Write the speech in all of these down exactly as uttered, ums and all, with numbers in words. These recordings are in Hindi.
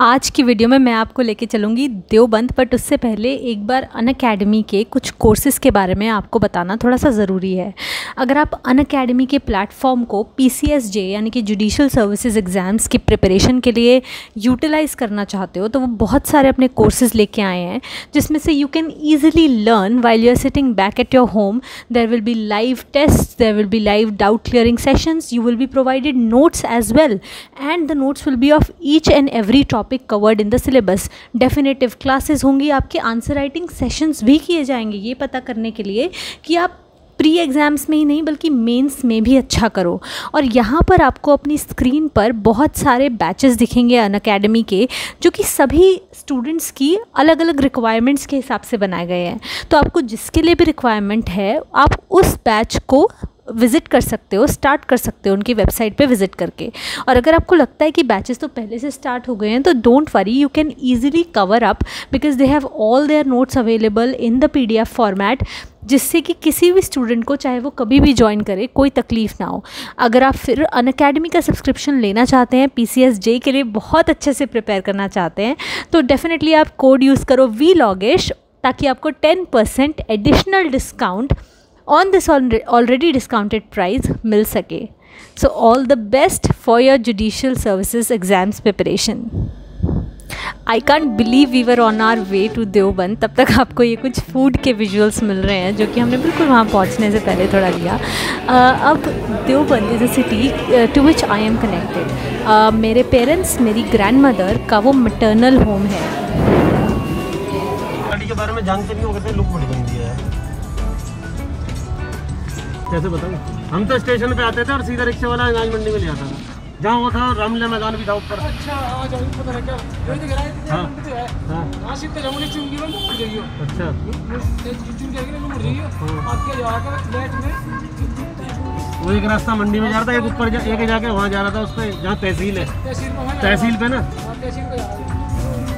आज की वीडियो में मैं आपको लेके चलूँगी देवबंद, बट उससे पहले एक बार अनअकैडमी के कुछ कोर्सेज़ के बारे में आपको बताना थोड़ा सा ज़रूरी है। अगर आप अनअकैडमी के प्लेटफॉर्म को पीसीएसजे यानी कि जुडिशल सर्विसेज एग्ज़ाम्स की प्रिपरेशन के लिए यूटिलाइज़ करना चाहते हो तो वो बहुत सारे अपने कोर्सेज़ लेके आए हैं, जिसमें से you can easily learn while you are sitting back at your home. There will be live tests, there will be live doubt clearing sessions, you will be provided notes as well and the notes will be of each and every topic covered in the syllabus. Definitive classes होंगी, आपके आंसर राइटिंग सेशंस भी किए जाएंगे ये पता करने के लिए कि आप प्री एग्ज़ाम्स में ही नहीं बल्कि मेंस में भी अच्छा करो। और यहाँ पर आपको अपनी स्क्रीन पर बहुत सारे बैचेस दिखेंगे अनअकैडमी के, जो कि सभी स्टूडेंट्स की अलग अलग रिक्वायरमेंट्स के हिसाब से बनाए गए हैं। तो आपको जिसके लिए भी रिक्वायरमेंट है आप उस बैच को विज़िट कर सकते हो, स्टार्ट कर सकते हो उनकी वेबसाइट पे विज़िट करके। और अगर आपको लगता है कि बैचेस तो पहले से स्टार्ट हो गए हैं तो don't worry, you can easily cover up because they have all their notes available in the PDF format, जिससे कि किसी भी स्टूडेंट को चाहे वो कभी भी ज्वाइन करे कोई तकलीफ़ ना हो। अगर आप फिर अनअकैडमी का सब्सक्रिप्शन लेना चाहते हैं, पीसीएसजे के लिए बहुत अच्छे से प्रिपेयर करना चाहते हैं, तो डेफिनेटली आप कोड यूज़ करो वी लॉगिश ताकि आपको ten percent additional discount on this already discounted price मिल सके। So all the best for your judicial services exams preparation. I can't believe we were on our way to Deoband. तब तक आपको ये कुछ फूड के विजुअल्स मिल रहे हैं जो कि हमने बिल्कुल वहाँ पहुँचने से पहले थोड़ा लिया। uh, अब Deoband is a city to which I am connected. मेरे पेरेंट्स, मेरी ग्रैंड मदर का वो मटर्नल होम है। के बारे में जानते नहीं हो गए लोग, कैसे बताऊं, हम तो स्टेशन पे आते थे और सीधा रिक्शे वाला अनाज मंडी में ले आता था, जहाँ वो था रामले मैदान भी था ऊपर। अच्छा हाँ, पता है क्या हाँ हाँ अच्छा वो एक रास्ता मंडी में जा रहा था, एक ऊपर एक जाके वहाँ जा रहा था, उस पर जहाँ तहसील है, तहसील पे ना।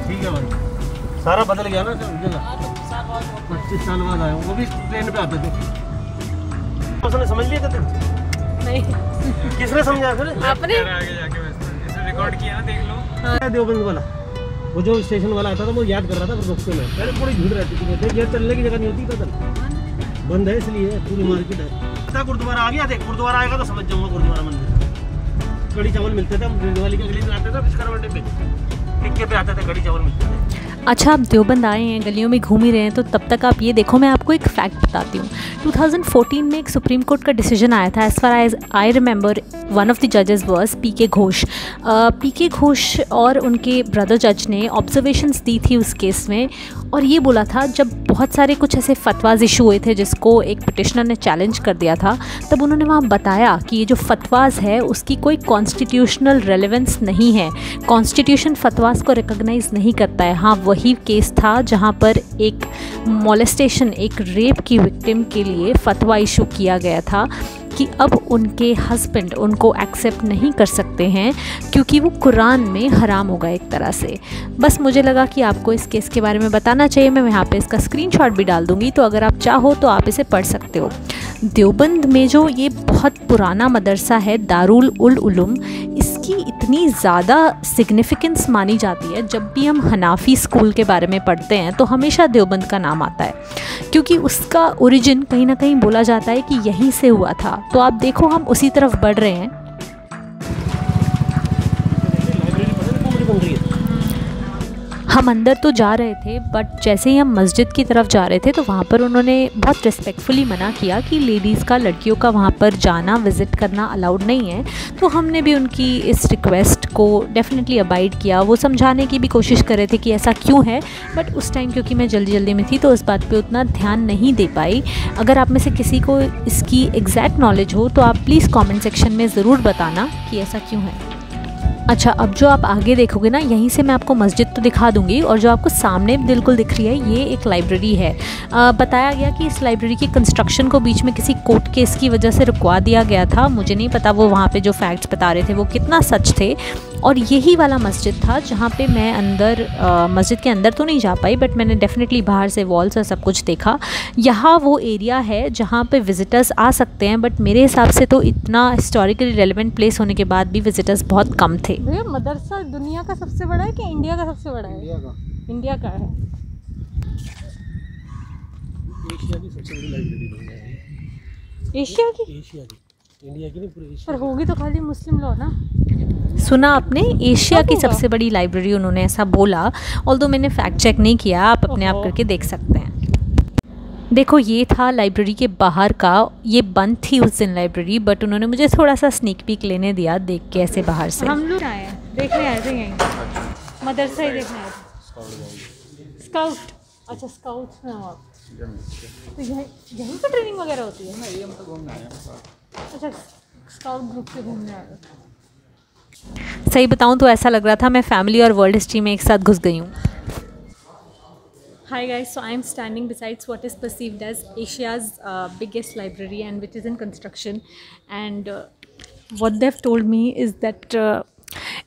ठीक है भाई, सारा बदल गया ना, पच्चीस साल बाद आया। वो भी ट्रेन पे आते थे। उसने समझ लिया था नहीं, किसने समझाया फिर? आपने आगे जाके इसे रिकॉर्ड किया ना, देख लो। देवबंद वाला वो जो स्टेशन वाला आता था वो याद कर रहा था, पर बक्से में पहले पूरी भीड़ रहती थी, कहते ये चलने की जगह नहीं होती, पैदल बंद है इसलिए पूरी मार्केट है। गुरुद्वारा आ गया, देख गुरुद्वारा आएगा तो समझ जाऊंगा गुरुद्वारा मंदिर। कड़ी चावल मिलते थे, हम दिवाली के अगले दिन आते थे पिछकर मंडे पे, टिक्के पे आते थे, कड़ी चावल मिलते थे। अच्छा, आप देवबंद आए हैं, गलियों में घूम ही रहे हैं, तो तब तक आप ये देखो, मैं आपको एक फैक्ट बताती हूँ। टू थाउज़ेंड फोर्टीन में एक सुप्रीम कोर्ट का डिसीजन आया था। As far as I remember, one of the जजेस was P K Ghosh. P K Ghosh और उनके ब्रदर जज ने ऑब्जर्वेशंस दी थी उस केस में, और ये बोला था, जब बहुत सारे कुछ ऐसे फतवाज इशू हुए थे जिसको एक पिटिशनर ने चैलेंज कर दिया था, तब उन्होंने वहाँ बताया कि ये जो फतवाज है उसकी कोई कॉन्स्टिट्यूशनल रेलेवेंस नहीं है, कॉन्स्टिट्यूशन फतवाज को रिकगनाइज़ नहीं करता है। हाँ, वही केस था जहाँ पर एक मोलेस्टेशन, एक रेप की विक्टिम के लिए फतवा इशू किया गया था कि अब उनके हस्बैंड उनको एक्सेप्ट नहीं कर सकते हैं क्योंकि वो कुरान में हराम होगा एक तरह से। बस मुझे लगा कि आपको इस केस के बारे में बताना चाहिए। मैं यहाँ पे इसका स्क्रीनशॉट भी डाल दूँगी, तो अगर आप चाहो तो आप इसे पढ़ सकते हो। देवबंद में जो ये बहुत पुराना मदरसा है दारुल उल उलूम, इसकी इतनी ज़्यादा सिग्निफिकेंस मानी जाती है। जब भी हम हनाफी स्कूल के बारे में पढ़ते हैं तो हमेशा देवबंद का नाम आता है, क्योंकि उसका ओरिजिन कहीं ना कहीं बोला जाता है कि यहीं से हुआ था। तो आप देखो, हम उसी तरफ बढ़ रहे हैं। हम अंदर तो जा रहे थे, बट जैसे ही हम मस्जिद की तरफ जा रहे थे तो वहाँ पर उन्होंने बहुत रिस्पेक्टफुली मना किया कि लेडीज़ का, लड़कियों का वहाँ पर जाना, विज़िट करना अलाउड नहीं है। तो हमने भी उनकी इस रिक्वेस्ट को डेफिनेटली अबाइड किया। वो समझाने की भी कोशिश कर रहे थे कि ऐसा क्यों है, बट उस टाइम क्योंकि मैं जल्दी जल्दी में थी तो उस बात पर उतना ध्यान नहीं दे पाई। अगर आप में से किसी को इसकी एग्जैक्ट नॉलेज हो तो आप प्लीज़ कॉमेंट सेक्शन में ज़रूर बताना कि ऐसा क्यों है। अच्छा, अब जो आप आगे देखोगे ना, यहीं से मैं आपको मस्जिद तो दिखा दूंगी, और जो आपको सामने बिल्कुल दिख रही है ये एक लाइब्रेरी है। आ, बताया गया कि इस लाइब्रेरी के कंस्ट्रक्शन को बीच में किसी कोर्ट केस की वजह से रुकवा दिया गया था। मुझे नहीं पता वो वहाँ पे जो फैक्ट्स बता रहे थे वो कितना सच थे, और यही वाला मस्जिद था जहाँ पे मैं अंदर मस्जिद के अंदर तो नहीं जा पाई, बट मैंने डेफिनेटली बाहर से वॉल्स और सब कुछ देखा। यहाँ वो एरिया है जहाँ पे विज़िटर्स आ सकते हैं, बट मेरे हिसाब से तो इतना हिस्टोरिकली रेलिवेंट प्लेस होने के बाद भी विज़िटर्स बहुत कम थे। भैया मदरसा दुनिया का सबसे बड़ा है कि इंडिया का सबसे बड़ा है? इंडिया का, इंडिया का है। एशिया की सबसे बड़ी लाइब्रेरी, एशिया की, एशिया की, इंडिया की नहीं पूरी एशिया, पर होगी तो खाली मुस्लिम लॉ ना। सुना आपने, एशिया की सबसे बड़ी लाइब्रेरी, उन्होंने ऐसा बोला। ऑल्दो मैंने फैक्ट चेक नहीं किया, आप अपने आप करके देख सकते हैं। देखो ये था लाइब्रेरी के बाहर का, ये बंद थी उस दिन लाइब्रेरी, बट उन्होंने मुझे थोड़ा सा स्नीक पीक लेने दिया देख के ऐसे बाहर से। हम लोग आए देखने आए थे, यहीं मदरसा ही देखने आए। स्काउट, अच्छा स्काउट में आप तो यहीं यहीं पर ट्रेनिंग वगैरह होती है ना? ये हम तो घूमने आए हैं। अच्छा स्काउट ग्रुप से घूमने आए थे। सही बताऊं तो ऐसा लग रहा था मैं फैमिली और वर्ल्ड हिस्ट्री में एक साथ घुस गई हूँ। Hi guys, so I am standing besides what is perceived as Asia's uh, biggest library and which is in construction, and uh, what they have told me is that uh,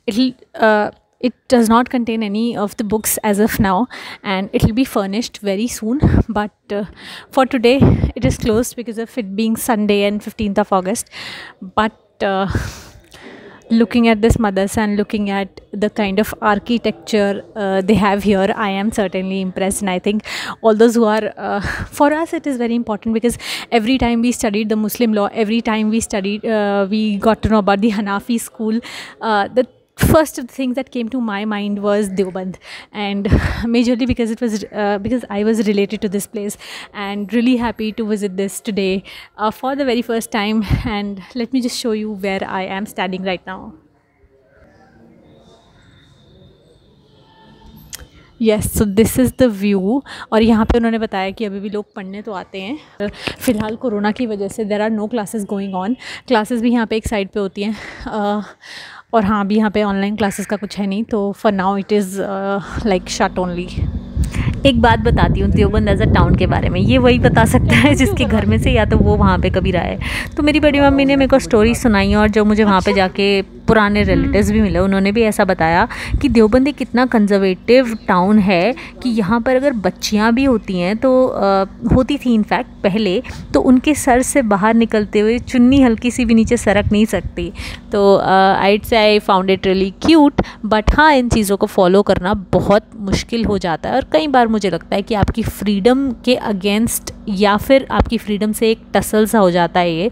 it'll uh, it does not contain any of the books as of now, and it'll be furnished very soon, but uh, for today it is closed because of it being Sunday and fifteenth of August, but uh, looking at this madrasa and looking at the kind of architecture uh, they have here, I am certainly impressed, and I think all those who are uh, for us it is very important, because every time we studied the Muslim law, every time we studied uh, we got to know about the Hanafi school, uh, the first of the things that came to my mind was Deoband, and majorly because it was uh, because I was related to this place, and really happy to visit this today uh, for the very first time. And let me just show you where I am standing right now. Yes, so this is the view. और यहाँ पे उन्होंने बताया कि अभी भी लोग पढ़ने तो आते हैं, फ़िलहाल कोरोना की वजह से there are no classes going on. Classes भी यहाँ पे एक साइड पे होती हैं uh, और हाँ भी यहाँ पे ऑनलाइन क्लासेस का कुछ है नहीं, तो for now it is like shut only. एक बात बताती हूँ देवबंद एज अ टाउन के बारे में, ये वही बता सकता है जिसके घर में से या तो वो वहाँ पे कभी रहा है। तो मेरी बड़ी मम्मी ने मेरे को स्टोरी सुनाई, और जो मुझे वहाँ पे जाके पुराने रिलेटिव्स भी मिले, उन्होंने भी ऐसा बताया कि देवबंद एक इतना कंजर्वेटिव टाउन है कि यहाँ पर अगर बच्चियाँ भी होती हैं तो आ, होती थी इनफैक्ट पहले, तो उनके सर से बाहर निकलते हुए चुन्नी हल्की सी भी नीचे सरक नहीं सकती। तो I say I found it really cute, but हाँ इन चीज़ों को फॉलो करना बहुत मुश्किल हो जाता है, और कई बार मुझे लगता है कि आपकी फ्रीडम के अगेंस्ट या फिर आपकी फ्रीडम से एक टसल सा हो जाता है। ये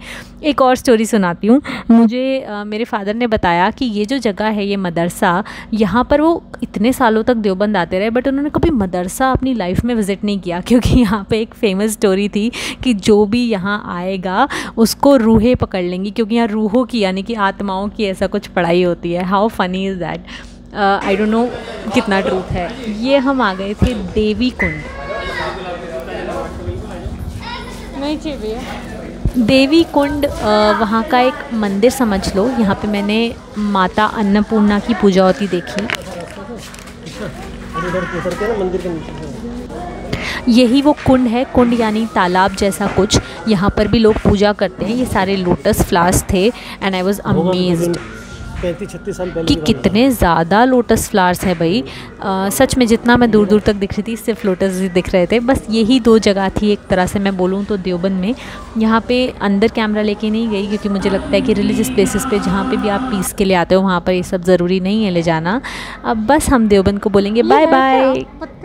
एक और स्टोरी सुनाती हूँ। मुझे आ, मेरे फादर ने बताया कि ये जो जगह है, ये मदरसा, यहाँ पर वो इतने सालों तक देवबंद आते रहे, बट उन्होंने कभी मदरसा अपनी लाइफ में विज़िट नहीं किया, क्योंकि यहाँ पे एक फेमस स्टोरी थी कि जो भी यहाँ आएगा उसको रूहें पकड़ लेंगी, क्योंकि यहाँ रूहों की यानी कि आत्माओं की ऐसा कुछ पढ़ाई होती है। How funny is that? I don't know कितना ट्रूथ है। ये हम आ गए थे देवीकुंड। नहीं चाहिए भैया। देवीकुंड वहाँ का एक मंदिर समझ लो। यहाँ पे मैंने माता अन्नपूर्णा की पूजा होती देखी। यही वो कुंड है, कुंड यानी तालाब जैसा कुछ। यहाँ पर भी लोग पूजा करते हैं। ये सारे लोटस फ्लावर्स थे, एंड आई वाज अमेज्ड कि कितने ज़्यादा लोटस फ्लावर्स हैं भाई। आ, सच में जितना मैं दूर दूर तक दिख रही थी सिर्फ लोटस ही दिख रहे थे। बस यही दो जगह थी एक तरह से मैं बोलूँ तो देवबंद में। यहाँ पे अंदर कैमरा लेके नहीं गई, क्योंकि मुझे लगता है कि रिलीजियस प्लेसेस पे जहाँ पे भी आप पीस के लिए आते हो वहाँ पर ये सब ज़रूरी नहीं है ले जाना। अब बस हम देवबंद को बोलेंगे बाय बाय।